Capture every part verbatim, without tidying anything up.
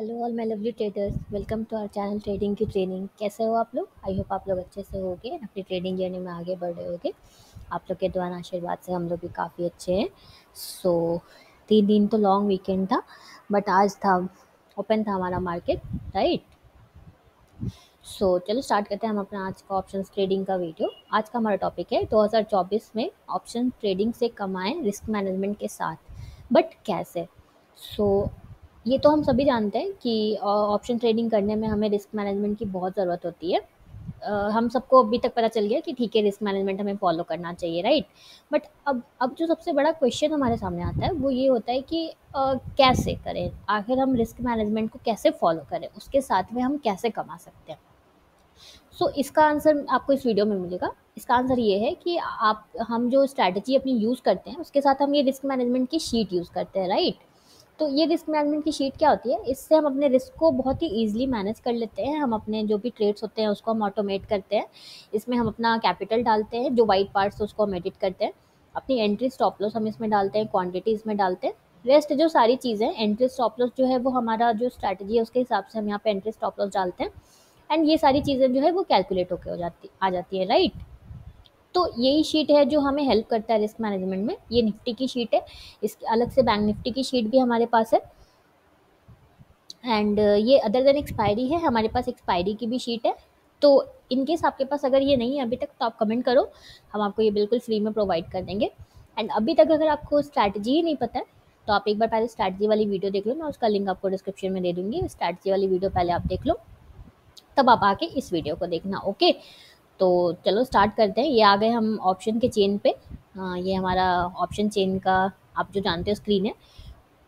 Hello all my lovely traders, welcome to our channel trading की training. कैसे हो आप लोग? आई होप आप लोग अच्छे से होगे, अपनी ट्रेडिंग जर्नी में आगे बढ़ रहे होगे। आप लोग के दुआ आशीर्वाद से हम लोग भी काफ़ी अच्छे हैं। सो so, तीन दिन तो लॉन्ग वीकेंड था, बट आज था ओपन था हमारा मार्केट, राइट। सो चलो स्टार्ट करते हैं हम अपना आज का ऑप्शन ट्रेडिंग का वीडियो। आज का हमारा टॉपिक है दो हज़ार चौबीस में ऑप्शन ट्रेडिंग से कमाएँ रिस्क मैनेजमेंट के साथ, बट कैसे। सो so, ये तो हम सभी जानते हैं कि ऑप्शन ट्रेडिंग करने में हमें रिस्क मैनेजमेंट की बहुत ज़रूरत होती है। आ, हम सबको अभी तक पता चल गया कि ठीक है, रिस्क मैनेजमेंट हमें फॉलो करना चाहिए, राइट। बट अब अब जो सबसे बड़ा क्वेश्चन हमारे सामने आता है वो ये होता है कि आ, कैसे करें, आखिर हम रिस्क मैनेजमेंट को कैसे फॉलो करें, उसके साथ में हम कैसे कमा सकते हैं। सो so, इसका आंसर आपको इस वीडियो में मिलेगा। इसका आंसर ये है कि आप हम जो स्ट्रैटेजी अपनी यूज़ करते हैं उसके साथ हम ये रिस्क मैनेजमेंट की शीट यूज़ करते हैं, राइट। तो ये रिस्क मैनेजमेंट की शीट क्या होती है, इससे हम अपने रिस्क को बहुत ही ईजिली मैनेज कर लेते हैं। हम अपने जो भी ट्रेड्स होते हैं उसको हम ऑटोमेट करते हैं। इसमें हम अपना कैपिटल डालते हैं, जो वाइट पार्ट्स उसको हम एडिट करते हैं। अपनी एंट्री स्टॉप लॉस हम इसमें डालते हैं, क्वांटिटी इसमें डालते हैं। रेस्ट जो सारी चीज़ें, एंट्री स्टॉप लॉस जो है वो हमारा जो स्ट्रैटेजी है उसके हिसाब से हम यहाँ पर एंट्री स्टॉप लॉस डालते हैं, एंड ये सारी चीज़ें जो है वो कैलकुलेट होकर हो जाती आ जाती है, राइट। तो यही शीट है जो हमें हेल्प करता है रिस्क मैनेजमेंट में। ये निफ्टी की शीट है, इसके अलग से बैंक निफ्टी की शीट भी हमारे पास है, एंड ये अदर देन एक्सपायरी है, हमारे पास एक्सपायरी की भी शीट है। तो इनकेस आपके पास अगर ये नहीं है अभी तक तो आप कमेंट करो, हम आपको ये बिल्कुल फ्री में प्रोवाइड कर देंगे। एंड अभी तक अगर आपको स्ट्रैटेजी ही नहीं पता है तो आप एक बार पहले स्ट्रैटेजी वाली वीडियो देख लो, मैं उसका लिंक आपको डिस्क्रिप्शन में दे दूँगी। स्ट्रैटेजी वाली वीडियो पहले आप देख लो, तब आप आके इस वीडियो को देखना, ओके। तो चलो स्टार्ट करते हैं। ये आ गए हम ऑप्शन के चेन पे। आ, ये हमारा ऑप्शन चेन का आप जो जानते हो स्क्रीन है।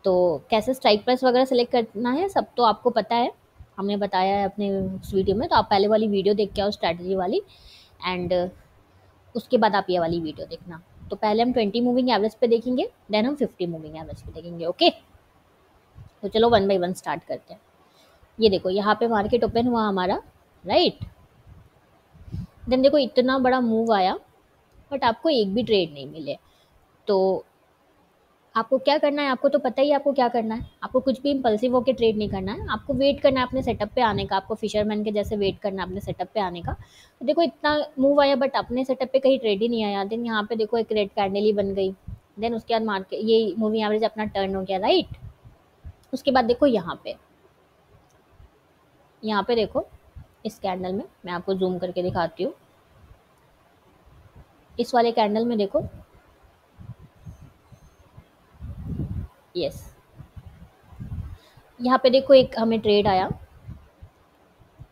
तो कैसे स्ट्राइक प्राइस वगैरह सेलेक्ट करना है सब तो आपको पता है, हमने बताया है अपने उस वीडियो में। तो आप पहले वाली वीडियो देख के आओ स्ट्रैटेजी वाली, एंड उसके बाद आप ये वाली वीडियो देखना। तो पहले हम ट्वेंटी मूविंग एवरेज पे देखेंगे, देन हम फिफ्टी मूविंग एवरेज पे देखेंगे, ओके। तो चलो वन बाई वन स्टार्ट करते हैं। ये देखो यहाँ पर मार्केट ओपन हुआ हमारा, राइट। देन देखो इतना बड़ा मूव आया बट आपको एक भी ट्रेड नहीं मिले। तो आपको क्या करना है, आपको तो पता ही है आपको क्या करना है। आपको कुछ भी इम्पल्सिव होकर ट्रेड नहीं करना है, आपको वेट करना है अपने सेटअप पे आने का। आपको फिशरमैन के जैसे वेट करना है अपने सेटअप पे आने का। तो देखो इतना मूव आया बट अपने सेटअप पे कहीं ट्रेड ही नहीं आया। देन यहाँ पे देखो एक रेड कैंडल ही बन गई। देन उसके बाद मार्केट ये मूविंग एवरेज अपना टर्न हो गया, राइट। उसके बाद देखो यहाँ पे यहाँ पे देखो इस कैंडल में, मैं आपको जूम करके दिखाती हूँ। इस वाले कैंडल में देखो, यस, यहाँ पे देखो एक हमें ट्रेड आया,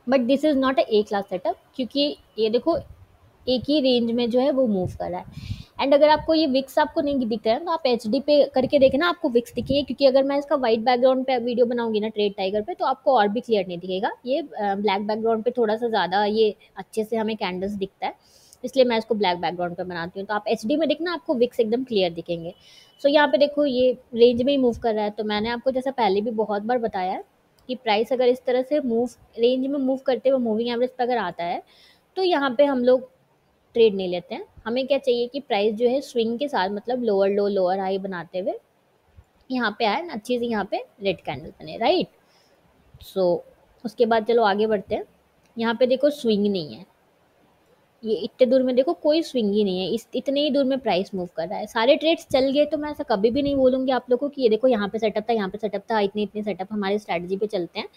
but this is not a class setup, क्योंकि ये देखो एक ही रेंज में जो है वो मूव कर रहा है। एंड अगर आपको ये विक्स आपको नहीं दिख रहा है तो आप एच डी पे करके देखना, आपको विक्स दिखेगी। क्योंकि अगर मैं इसका वाइट बैकग्राउंड पे वीडियो बनाऊंगी ना ट्रेड टाइगर पे तो आपको और भी क्लियर नहीं दिखेगा। ये ब्लैक बैकग्राउंड पे थोड़ा सा ज़्यादा ये अच्छे से हमें कैंडल्स दिखता है, इसलिए मैं इसको ब्लैक बैकग्राउंड पे बनाती हूँ। तो आप एच डी में देखना, आपको विक्स एकदम क्लियर दिखेंगे। सो so, यहाँ पे देखो ये रेंज में ही मूव कर रहा है। तो मैंने आपको जैसा पहले भी बहुत बार बताया है कि प्राइस अगर इस तरह से मूव रेंज में मूव करते हुए मूविंग एवरेज पर अगर आता है तो यहाँ पर हम लोग ट्रेड नहीं लेते हैं। हमें क्या चाहिए कि प्राइस जो है स्विंग के साथ, मतलब लोअर लो लोअर हाई बनाते हुए यहाँ पे आए, अच्छे से यहाँ पे रेड कैंडल बने, राइट। सो so, उसके बाद चलो आगे बढ़ते हैं। यहाँ पे देखो स्विंग नहीं है, ये इतने दूर में देखो कोई स्विंग ही नहीं है। इस इतने ही दूर में प्राइस मूव कर रहा है। सारे ट्रेड्स चल गए तो मैं ऐसा कभी भी नहीं बोलूँगी आप लोगों को कि ये देखो यहाँ पे सेटअप था, यहाँ पे सेटअप था। इतने इतने सेटअप हमारे स्ट्रैटेजी पे चलते हैं,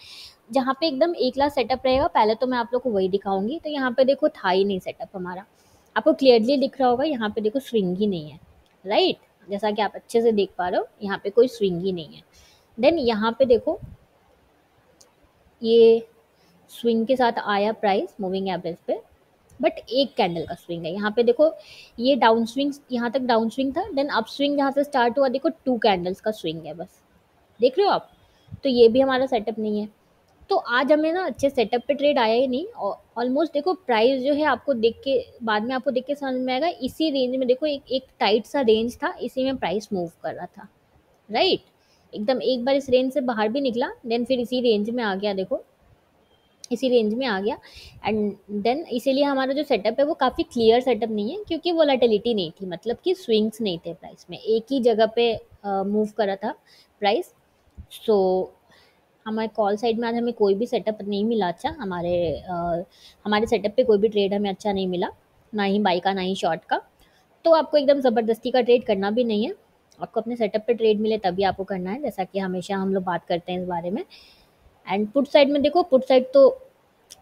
जहाँ पे एकदम एक लाख सेटअप रहेगा पहले तो मैं आप लोग को वही दिखाऊंगी। तो यहाँ पे देखो था ही नहीं सेटअप हमारा, आपको क्लियरली दिख रहा होगा। यहाँ पे देखो स्विंग ही नहीं है, राइट, जैसा कि आप अच्छे से देख पा रहे हो, यहाँ पे कोई स्विंग ही नहीं है। देन यहाँ पे देखो ये स्विंग के साथ आया प्राइस मूविंग एवरेज पे, बट एक कैंडल का स्विंग है। यहाँ पे देखो ये डाउन स्विंग, यहाँ तक डाउन स्विंग था, देन अप स्विंग यहाँ से स्टार्ट हुआ, देखो टू कैंडल्स का स्विंग है, बस देख रहे हो आप। तो ये भी हमारा सेटअप नहीं है। तो आज हमें ना अच्छे सेटअप पे ट्रेड आया ही नहीं। और ऑलमोस्ट देखो प्राइस जो है आपको देख के बाद में आपको देख के समझ में आएगा, इसी रेंज में देखो एक एक टाइट सा रेंज था, इसी में प्राइस मूव कर रहा था, राइट। एकदम एक बार इस रेंज से बाहर भी निकला, देन फिर इसी रेंज में आ गया, देखो इसी रेंज में आ गया। एंड देन इसीलिए हमारा जो सेटअप है वो काफ़ी क्लियर सेटअप नहीं है, क्योंकि वोलेटिलिटी नहीं थी, मतलब कि स्विंग्स नहीं थे प्राइस में, एक ही जगह पे मूव करा था प्राइस। सो हमारे कॉल साइड में आज हमें कोई भी सेटअप नहीं मिला अच्छा, हमारे आ, हमारे सेटअप पे कोई भी ट्रेड हमें अच्छा नहीं मिला, ना ही बाई का ना ही शॉर्ट का। तो आपको एकदम ज़बरदस्ती का ट्रेड करना भी नहीं है, आपको अपने सेटअप पे ट्रेड मिले तभी आपको करना है, जैसा कि हमेशा हम लोग बात करते हैं इस बारे में। एंड पुट साइड में देखो, पुट साइड तो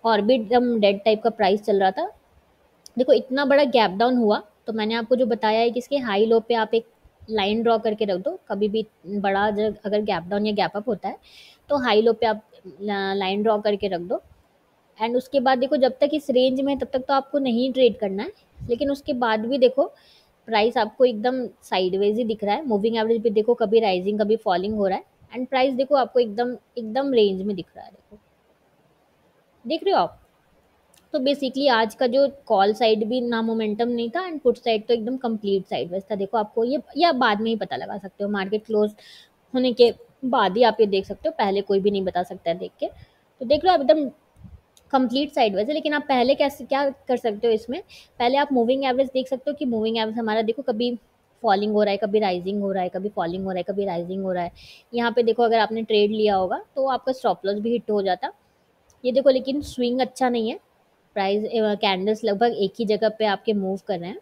और भी एकदम डेड टाइप का प्राइस चल रहा था। देखो इतना बड़ा गैप डाउन हुआ, तो मैंने आपको जो बताया है कि इसके हाई लो पे आप एक लाइन ड्रॉ करके रख दो। कभी भी बड़ा अगर गैप डाउन या गैप अप होता है तो हाई लो पे आप लाइन ड्रॉ करके रख दो। एंड उसके बाद देखो, जब तक इस रेंज में तब तक तो आपको नहीं ट्रेड करना है, लेकिन उसके बाद भी देखो प्राइस आपको एकदम साइडवेज ही दिख रहा है। मूविंग एवरेज भी देखो कभी राइजिंग कभी फॉलिंग हो रहा है। एंड प्राइस देखो आपको एकदम एकदम रेंज में दिख रहा है, देखो देख रहे हो आप। तो बेसिकली आज का जो कॉल साइड भी ना मोमेंटम नहीं था, एंड पुट साइड तो एकदम कंप्लीट साइडवेज था। देखो आपको ये या बाद में ही पता लगा सकते हो, मार्केट क्लोज होने के बाद ही आप ये देख सकते हो, पहले कोई भी नहीं बता सकता है देख के। तो देख लो आप एकदम कंप्लीट साइडवेज है, लेकिन आप पहले कैसे क्या कर सकते हो इसमें, पहले आप मूविंग एवरेज देख सकते हो कि मूविंग एवरेज हमारा देखो कभी फॉलिंग हो रहा है कभी राइजिंग हो रहा है, कभी फॉलिंग हो रहा है कभी राइजिंग हो रहा है। यहाँ पे देखो अगर आपने ट्रेड लिया होगा तो आपका स्टॉप लॉस भी हिट हो जाता। ये देखो लेकिन स्विंग अच्छा नहीं है, प्राइस कैंडल्स लगभग एक ही जगह पे आपके मूव कर रहे हैं।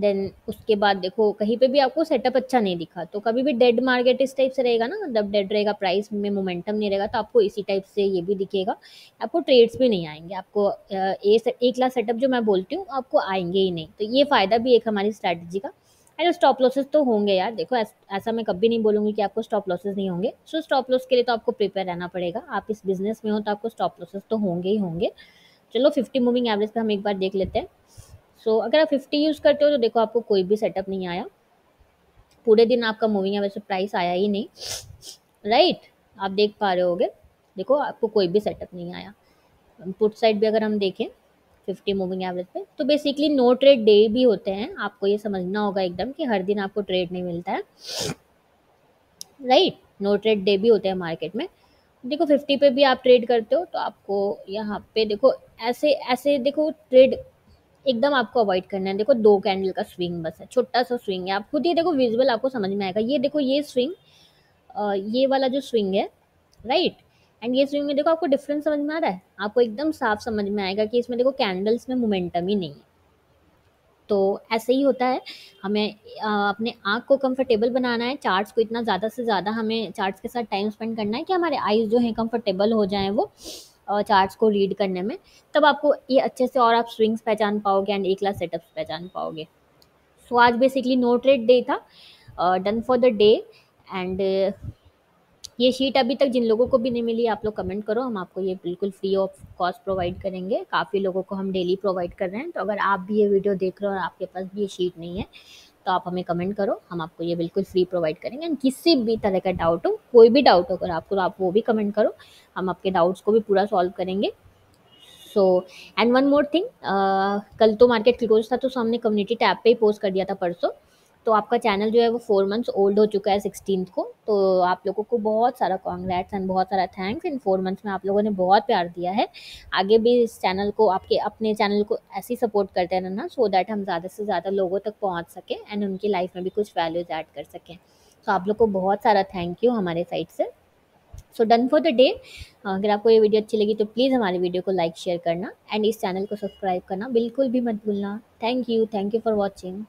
देन उसके बाद देखो कहीं पे भी आपको सेटअप अच्छा नहीं दिखा। तो कभी भी डेड मार्केट इस टाइप से रहेगा ना, जब डेड रहेगा प्राइस में मोमेंटम नहीं रहेगा, तो आपको इसी टाइप से ये भी दिखेगा, आपको ट्रेड्स भी नहीं आएंगे। आपको एक लाख सेटअप जो मैं बोलती हूँ आपको आएंगे ही नहीं। तो ये फ़ायदा भी एक हमारी स्ट्रैटेजी का। एंड स्टॉप लॉसेस तो होंगे यार, देखो ऐस, ऐसा मैं कभी नहीं बोलूँगी कि आपको स्टॉप लॉसेस नहीं होंगे। सो स्टॉप लॉस के लिए तो आपको प्रिपेयर रहना पड़ेगा, आप इस बिजनेस में हो तो आपको स्टॉप लॉसेस तो होंगे ही होंगे। चलो फिफ्टी मूविंग एवरेज पे हम एक बार देख लेते हैं। सो so, अगर आप फिफ्टी यूज़ करते हो तो देखो आपको कोई भी सेटअप नहीं आया, पूरे दिन आपका मूविंग एवरेज पे प्राइस आया ही नहीं, राइट right? आप देख पा रहे होगे, देखो आपको कोई भी सेटअप नहीं आया। पुट साइड भी अगर हम देखें फिफ्टी मूविंग एवरेज पे, तो बेसिकली नो ट्रेड डे भी होते हैं, आपको ये समझना होगा एकदम कि हर दिन आपको ट्रेड नहीं मिलता है, right right? No trade day भी होते हैं मार्केट में। देखो फिफ्टी पे भी आप ट्रेड करते हो तो आपको यहाँ पे देखो ऐसे ऐसे देखो ट्रेड एकदम आपको अवॉइड करना है। देखो दो कैंडल का स्विंग बस है, छोटा सा स्विंग है, आप खुद ही देखो विजुअल आपको समझ में आएगा। ये देखो ये स्विंग, ये वाला जो स्विंग है राइट, एंड ये स्विंग में देखो आपको डिफरेंस समझ में आ रहा है, आपको एकदम साफ समझ में आएगा कि इसमें देखो कैंडल्स में मोमेंटम ही नहीं है। तो ऐसे ही होता है, हमें आ, अपने आँख को कंफर्टेबल बनाना है, चार्ट्स को इतना ज़्यादा से ज़्यादा हमें चार्ट्स के साथ टाइम स्पेंड करना है कि हमारे आईज जो हैं कंफर्टेबल हो जाएँ वो और चार्ट्स को रीड करने में, तब आपको ये अच्छे से और आप स्विंग्स पहचान पाओगे एंड एक लाख सेटअप्स पहचान पाओगे। सो so, आज बेसिकली नो ट्रेड डे था, done for the day. And ये शीट अभी तक जिन लोगों को भी नहीं मिली, आप लोग कमेंट करो, हम आपको ये बिल्कुल फ्री ऑफ कॉस्ट प्रोवाइड करेंगे। काफ़ी लोगों को हम डेली प्रोवाइड कर रहे हैं, तो अगर आप भी ये वीडियो देख रहे हो और आपके पास भी ये शीट नहीं है तो आप हमें कमेंट करो, हम आपको ये बिल्कुल फ्री प्रोवाइड करेंगे। एंड किसी भी तरह का डाउट हो, कोई भी डाउट हो अगर आपको, आप वो भी कमेंट करो, हम आपके डाउट्स को भी पूरा सॉल्व करेंगे। So and one more thing, कल तो मार्केट क्लोज था तो हमने कम्युनिटी टैब पे ही पोस्ट कर दिया था परसों। तो आपका चैनल जो है वो फोर मंथ्स ओल्ड हो चुका है सिक्सटीन को, तो आप लोगों को बहुत सारा कॉन्ग्रेट्स एंड बहुत सारा थैंक्स। इन फोर मंथ्स में आप लोगों ने बहुत प्यार दिया है, आगे भी इस चैनल को, आपके अपने चैनल को ऐसे ही सपोर्ट करते रहना, सो दैट हम ज़्यादा से ज़्यादा लोगों तक पहुंच सकें एंड उनकी लाइफ में भी कुछ वैल्यूज ऐड कर सकें। तो आप लोग को बहुत सारा थैंक यू हमारे साइड से। So done for the day. अगर आपको ये वीडियो अच्छी लगी तो प्लीज़ हमारे वीडियो को लाइक शेयर करना एंड इस चैनल को सब्सक्राइब करना बिल्कुल भी मत भूलना। Thank you, thank you for watching.